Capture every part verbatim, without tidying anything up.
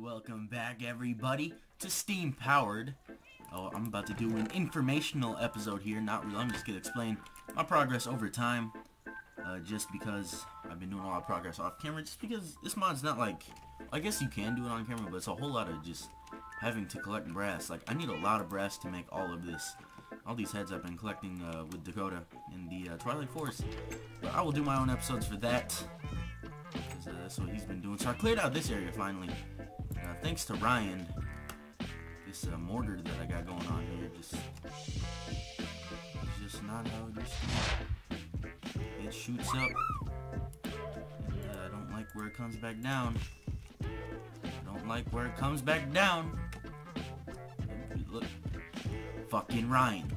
Welcome back, everybody, to Steam Powered. Oh, I'm about to do an informational episode here. Not really. I'm just going to explain my progress over time. Uh, just because I've been doing a lot of progress off camera. Just because this mod's not like... I guess you can do it on camera, but it's a whole lot of just having to collect brass. Like, I need a lot of brass to make all of this. All these heads I've been collecting uh, with Dakota in the uh, Twilight Forest. But I will do my own episodes for that. Because uh, that's what he's been doing. So I cleared out this area finally. Uh, thanks to Ryan. This uh, mortar that I got going on here just... It's just not how it used to be. It shoots up. And uh, I don't like where it comes back down. I don't like where it comes back down. Look. Fucking Ryan.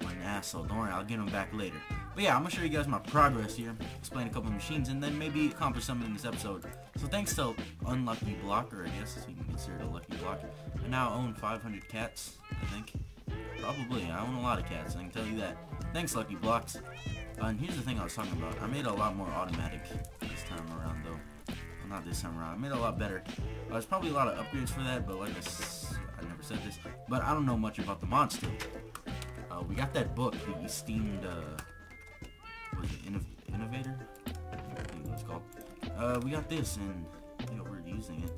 What an asshole. Don't worry, I'll get him back later. But yeah, I'm gonna show you guys my progress here, explain a couple of machines, and then maybe accomplish something in this episode. So thanks to Unlucky Blocker, I guess, so you can consider it a lucky block. I now own five hundred cats, I think. Probably, I own a lot of cats, I can tell you that. Thanks, Lucky Blocks. Uh, and here's the thing I was talking about. I made a lot more automatic this time around, though. Well, not this time around. I made a lot better. Uh, there's probably a lot of upgrades for that, but like I said, I never said this, but I don't know much about the mod still. Uh, we got that book that we steamed... Uh, was it Inno Innovator? I think it's called. Uh, we got this, and you know, we're using it.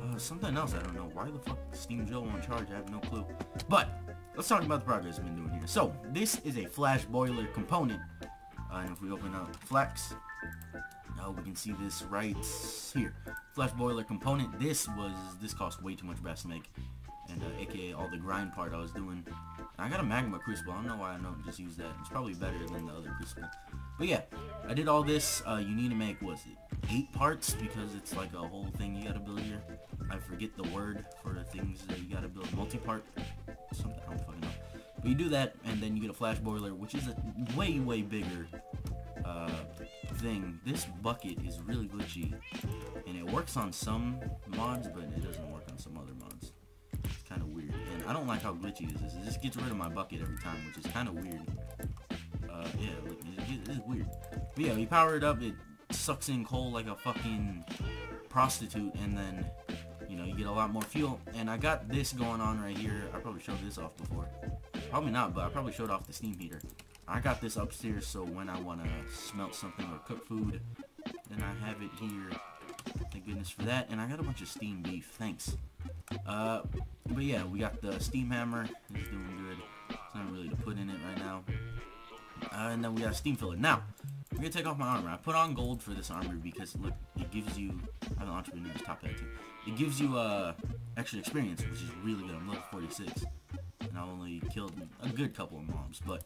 Uh, something else, I don't know. Why the fuck Steam Joe won't charge? I have no clue. But let's talk about the progress I've been doing here. So this is a Flash Boiler Component, uh, and if we open up Flex, now uh, we can see this right here. Flash Boiler Component. This was this cost way too much brass to make, and uh, A K A all the grind part I was doing. I got a Magma Crucible. I don't know why I don't just use that. It's probably better than the other crucible. But yeah, I did all this. Uh, you need to make, what is it, eight parts? Because it's like a whole thing you gotta build here. I forget the word for the things that you gotta build. Multi-part? Something, I don't fucking know. But you do that, and then you get a Flash Boiler, which is a way, way bigger uh, thing. This bucket is really glitchy, and it works on some mods, but it doesn't work on some other mods. Kind of weird, and I don't like how glitchy this is. It just gets rid of my bucket every time, which is kind of weird. Uh, yeah, look, it, it, it's weird. But yeah, we power it up, it sucks in coal like a fucking prostitute, and then, you know, you get a lot more fuel. And I got this going on right here. I probably showed this off before. Probably not, but I probably showed off the steam heater. I got this upstairs, so when I want to smelt something or cook food, then I have it here. Thank goodness for that. And I got a bunch of steamed beef. Thanks. Uh, but yeah, we got the steam hammer. It's doing good. It's not really to put in it right now. Uh, and then we got a steam filler. Now, we're going to take off my armor. I put on gold for this armor because, look, it gives you... I have an entrepreneur's top hat, too. It gives you, uh, extra experience, which is really good. I'm level forty-six. And I only killed a good couple of mobs, but...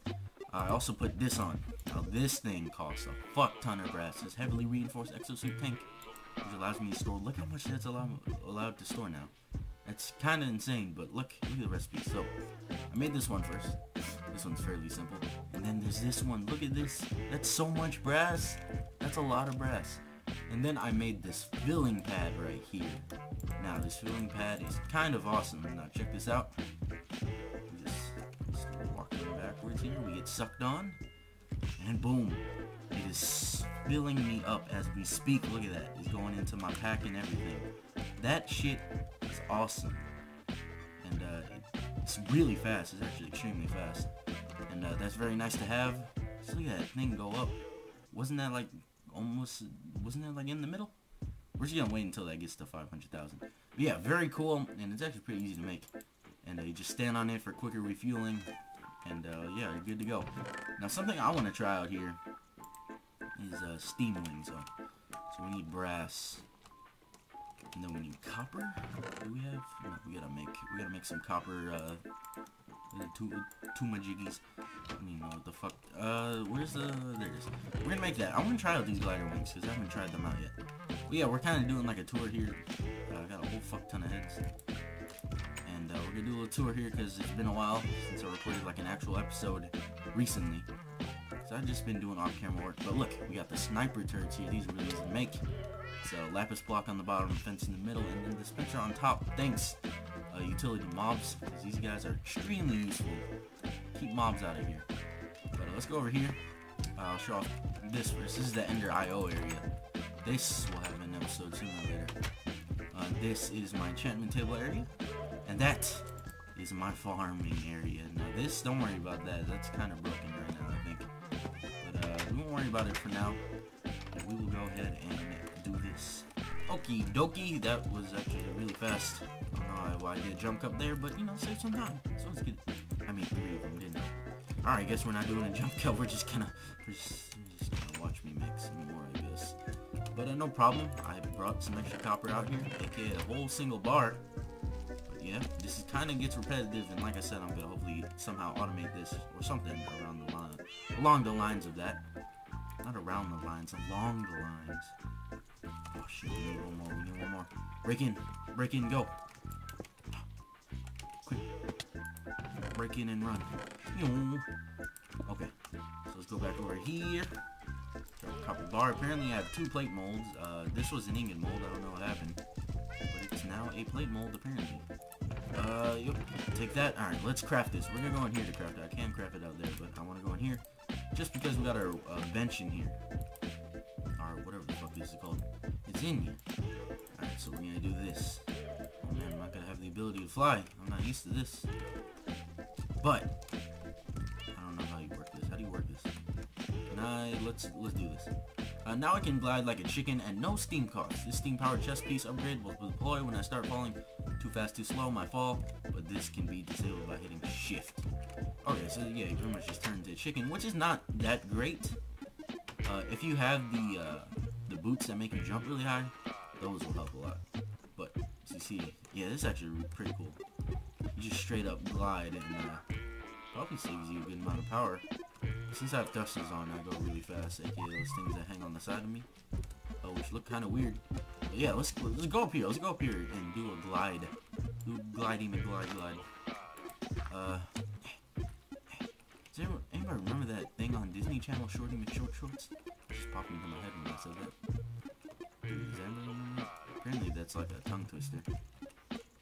I also put this on. Now, this thing costs a fuck ton of brass. It's heavily reinforced exosuit pink, which allows me to store... Look how much that's allowed, allowed to store now. It's kind of insane, but look, look at the recipe. So, I made this one first. This one's fairly simple. And then there's this one. Look at this. That's so much brass. That's a lot of brass. And then I made this filling pad right here. Now, this filling pad is kind of awesome. Now, check this out. We're just, just walking backwards here. We get sucked on. And boom. It is filling me up as we speak. Look at that. It's going into my pack and everything. That shit... It's awesome, and uh, it's really fast. It's actually extremely fast, and uh, that's very nice to have. So look at that thing go up. Wasn't that like almost? Wasn't that like in the middle? We're just gonna wait until that gets to five hundred thousand. But yeah, very cool, and it's actually pretty easy to make. And uh, you just stand on it for quicker refueling, and uh, yeah, you're good to go. Now something I want to try out here is uh, steam wings. So, so we need brass. And then we need copper. Do we have? No, we gotta make. We gotta make some copper. Uh, two, two majiggies. I don't even know what the fuck. Uh, where's the? There it is. We're gonna make that. I'm gonna try out these glider wings because I haven't tried them out yet. But yeah, we're kind of doing like a tour here. Uh, I got a whole fuck ton of heads, and uh, we're gonna do a little tour here because it's been a while since I recorded like an actual episode recently. So I've just been doing off-camera work. But look, we got the sniper turrets here. These are really easy to make. So lapis block on the bottom, fence in the middle, and then this picture on top. Thanks, uh, utility mobs, because these guys are extremely useful. Keep mobs out of here. But uh, let's go over here. Uh, I'll show off this first. This is the Ender I O area. This will have an episode sooner or later. Uh, This is my enchantment table area, and that is my farming area. Now this, don't worry about that, that's kind of broken right now, I think. But uh, we won't worry about it for now, and we will go ahead and do this. Okie dokie, that was actually really fast. I don't know why I did jump up there, but you know, save some time. So let's get, I mean, three of them, didn't I? Alright, I guess we're not doing a jump cut, we're just gonna, we're just, we're just gonna watch me make some more, I guess. But uh, no problem, I brought some extra copper out here, aka a whole single bar. But yeah, this kind of gets repetitive, and like I said, I'm gonna hopefully somehow automate this or something around the line, along the lines of that. Not around the lines, along the lines. Oh shoot, we need one more, we need one more. Break in, break in, go. Quick. Break in and run. Okay, so let's go back over here. Copper bar. Apparently I have two plate molds. Uh, this was an ingot mold, I don't know what happened. But it's now a plate mold, apparently. Uh, yep, take that. Alright, let's craft this. We're gonna go in here to craft it. I can craft it out there, but I wanna go in here. Just because we got our uh, bench in here. Or whatever the fuck this is called. It's in here. Alright, so we're gonna do this. Oh man, I'm not gonna have the ability to fly. I'm not used to this. But, I don't know how you work this. How do you work this? Uh, let's let's do this. Uh, now I can glide like a chicken and no steam cost. This steam powered chest piece upgrade will deploy when I start falling. Too fast, too slow, my fall. But this can be disabled by hitting shift. Okay, so yeah, you pretty much just turn into a chicken, which is not that great. Uh, if you have the uh, the boots that make you jump really high, those will help a lot. But as you see, yeah, this is actually pretty cool. You just straight up glide and uh, probably saves you a good amount of power. Since I have thrusters on, I go really fast, aka those things that hang on the side of me, uh, which look kind of weird. But yeah, let's let's go up here. Let's go up here and do a glide, do glidey glide glide. Uh, hey, hey, does anyone, anybody remember that thing on Disney Channel, Shorty McShort Shorts? Just popped into my head when I said that. Dude, does anybody remember that? Apparently that's like a tongue twister.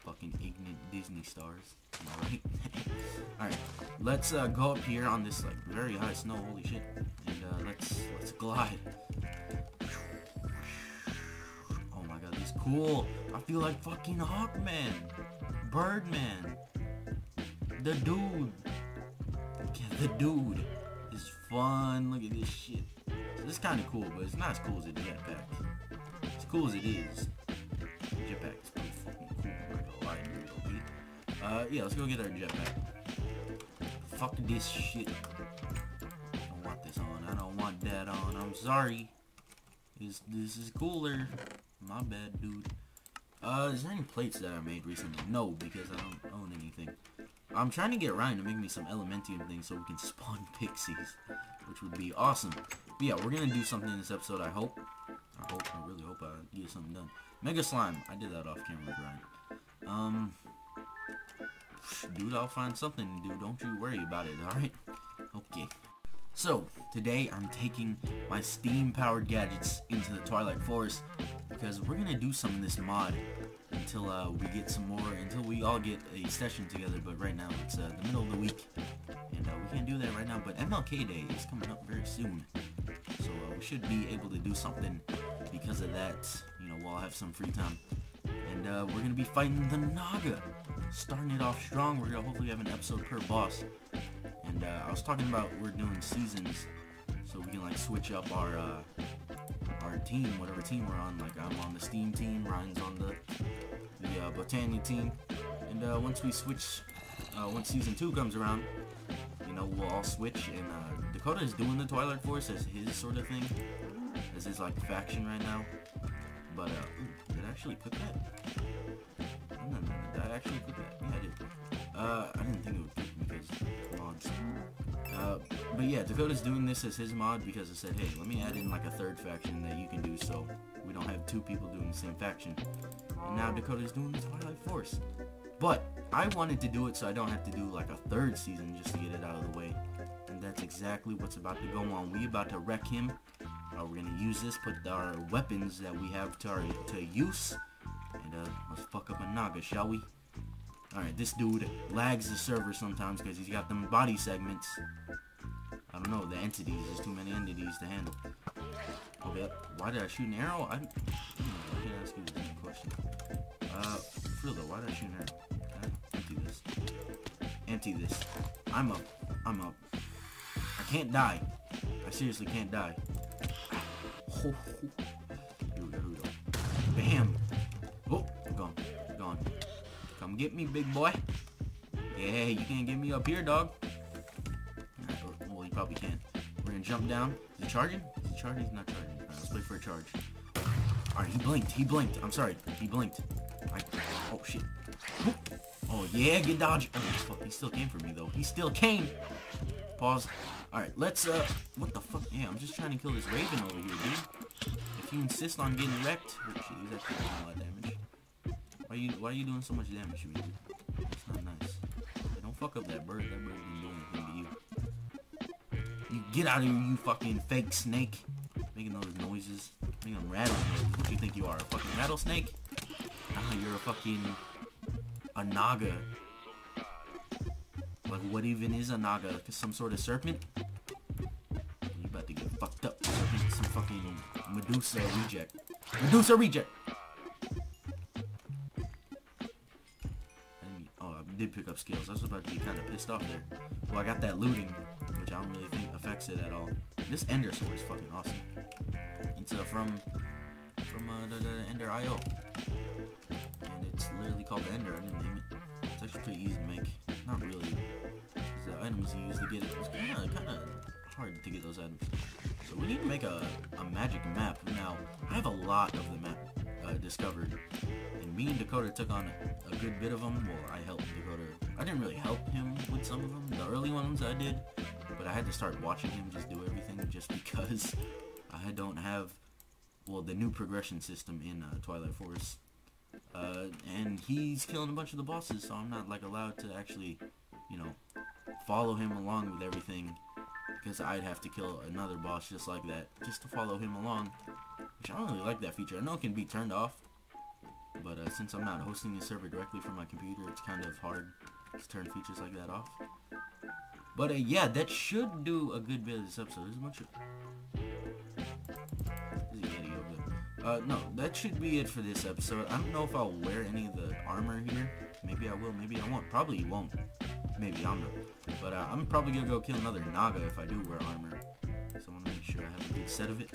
Fucking ignorant Disney stars. Alright, alright. Let's uh, go up here on this like very high snow. Holy shit! And uh, let's let's glide. Oh my god, this is cool. I feel like fucking Hawkman, Birdman, the dude. Yeah, the dude is fun. Look at this shit. So this is kind of cool, but it's not as cool as a jetpack. As cool as it is, jetpack is pretty fucking cool. I'm not gonna lie. Uh, yeah, let's go get our jetpack. Fuck this shit. I don't want this on. I don't want that on. I'm sorry. This this is cooler. My bad, dude. Uh, is there any plates that I made recently? No, because I don't own anything. I'm trying to get Ryan to make me some elementium things so we can spawn pixies, which would be awesome. But yeah, we're gonna do something in this episode. I hope. I hope. I really hope I get something done. Mega slime. I did that off camera with Ryan. Um. Dude, I'll find something to do, don't you worry about it, alright? Okay. So, today I'm taking my steam-powered gadgets into the Twilight Forest because we're gonna do some in this mod until uh, we get some more, until we all get a session together, but right now it's uh, the middle of the week, and uh, we can't do that right now, but M L K Day is coming up very soon, so uh, we should be able to do something because of that, you know, we'll all have some free time. And uh, we're going to be fighting the Naga. Starting it off strong, we're going to hopefully have an episode per boss. And uh, I was talking about we're doing seasons, so we can like switch up our uh, our team, whatever team we're on. Like I'm on the Steam team, Ryan's on the, the uh, Botania team. And uh, once we switch, uh, once season two comes around, you know, we'll all switch. And uh, Dakota is doing the Twilight Forest as his sort of thing, as his like faction right now. But, uh, ooh, did I actually put that? No, no, no, did I actually put that? Yeah, I did. Uh, I didn't think it would fit because mods. Uh, but yeah, Dakota's doing this as his mod because I said, hey, let me add in like a third faction that you can do so we don't have two people doing the same faction. And now Dakota's doing the Twilight Force. But, I wanted to do it so I don't have to do like a third season just to get it out of the way. And that's exactly what's about to go on. We about to wreck him. Uh, we're gonna use this, put our weapons that we have to our, to use, and uh, let's fuck up a Naga, shall we? Alright, this dude lags the server sometimes because he's got them body segments. I don't know, the entities, there's too many entities to handle. Okay, why did I shoot an arrow? I, I can't ask you the same question. still though, why did I shoot an arrow? Empty this. Empty this. I'm up. I'm up. I can't die. I seriously can't die. Here we go, here we go. Bam! Oh, I'm gone. I'm gone. Come get me, big boy. Yeah, you can't get me up here, dog. Right, well, you probably can. We're gonna jump down. Is he charging? Is he charging? He's not charging. Alright, let's wait for a charge. Alright, he blinked. He blinked. I'm sorry. He blinked. I... Oh, shit. Oh, yeah, good dodge. Oh, fuck. He still came for me, though. He still came. Pause. Alright, let's, uh... What the fuck? Yeah, I'm just trying to kill this raven over here, dude. If you insist on getting wrecked... Oh, shit, he's actually doing a lot of damage. Why are you, why are you doing so much damage to me, dude? That's not nice. Hey, don't fuck up that bird. That bird isn't doing anything to you. You get out of here, you fucking fake snake. Making those noises. Making them rattling. What do you think you are? A fucking rattlesnake? Nah, you're a fucking... A Naga. Like, what even is a Naga? Some sort of serpent? You about to get fucked up. Some fucking Medusa reject. Medusa reject! Oh, I did pick up scales. I was about to get kind of pissed off there. Well, I got that looting, which I don't really think affects it at all. This Ender sword is fucking awesome. It's uh, from, from uh, the, the Ender I O. And it's literally called the Ender. I didn't name it. It's actually pretty easy to make. Not really. Because the items you use to get it was kind of kind of hard to get those items. So we need to make a, a magic map. Now, I have a lot of the map uh, discovered. And me and Dakota took on a, a good bit of them. Well, I helped Dakota. I didn't really help him with some of them. The early ones I did. But I had to start watching him just do everything just because I don't have, well, the new progression system in uh, Twilight Forest. Uh, and he's killing a bunch of the bosses, so I'm not, like, allowed to actually, you know, follow him along with everything, because I'd have to kill another boss just like that, just to follow him along, which I don't really like that feature. I know it can be turned off, but, uh, since I'm not hosting the server directly from my computer, it's kind of hard to turn features like that off. But, uh, yeah, that should do a good bit of this episode. There's a bunch of... Uh, no, that should be it for this episode. I don't know if I'll wear any of the armor here. Maybe I will, maybe I won't. Probably won't. Maybe I'm not. But uh, I'm probably gonna go kill another Naga if I do wear armor. So I wanna make sure I have a good set of it.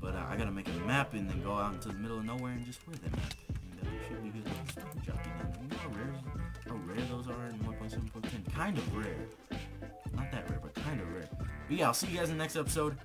But uh, I gotta make a map and then go out into the middle of nowhere and just wear that map. And uh, it should be good. You know how rare, how rare those are in one point seven point ten? Kind of rare. Not that rare, but kind of rare. But yeah, I'll see you guys in the next episode.